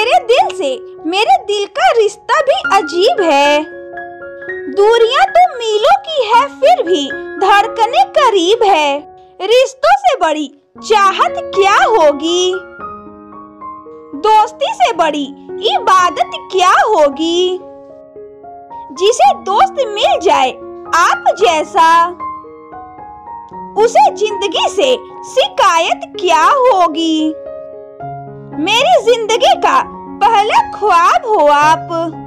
मेरे दिल से मेरे दिल का रिश्ता भी अजीब है। दूरियां तो मीलों की है फिर भी धड़कने करीब है। रिश्तों से बड़ी चाहत क्या होगी, दोस्ती से बड़ी इबादत क्या होगी। जिसे दोस्त मिल जाए आप जैसा, उसे जिंदगी से शिकायत क्या होगी। मेरी जिंदगी का पहला ख्वाब हो आप।